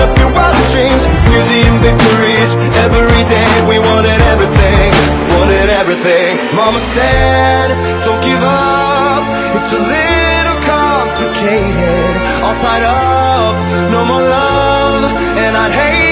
light up your wildest dreams. Museum victories every day. We wanted everything, wanted everything. Mama said, don't give up, it's a little complicated. All tied up, no more love, and I'd hate